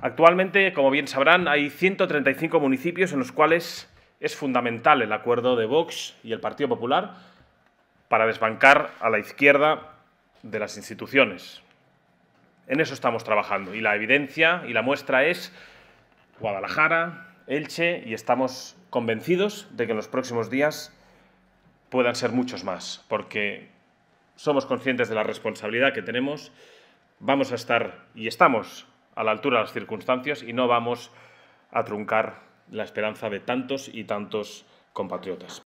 Actualmente, como bien sabrán, hay 135 municipios en los cuales es fundamental el acuerdo de Vox y el Partido Popular para desbancar a la izquierda de las instituciones. En eso estamos trabajando y la evidencia y la muestra es Guadalajara, Elche, y estamos convencidos de que en los próximos días puedan ser muchos más, porque somos conscientes de la responsabilidad que tenemos, vamos a estar y estamos a la altura de las circunstancias y no vamos a truncar la esperanza de tantos y tantos compatriotas.